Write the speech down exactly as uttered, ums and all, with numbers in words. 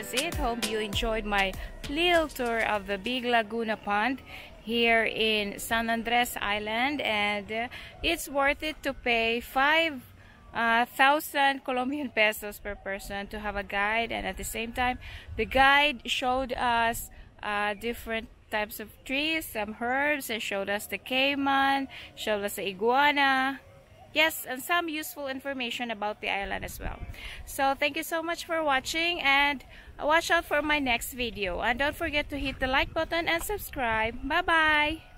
was it. Hope you enjoyed my little tour of the Big Laguna Pond here in San Andres Island, and uh, it's worth it to pay five uh, thousand Colombian pesos per person to have a guide. And at the same time, the guide showed us uh, different types of trees, some herbs, and showed us the caiman, showed us the iguana. Yes, and some useful information about the island as well. So thank you so much for watching, and watch out for my next video. And don't forget to hit the like button and subscribe. Bye-bye!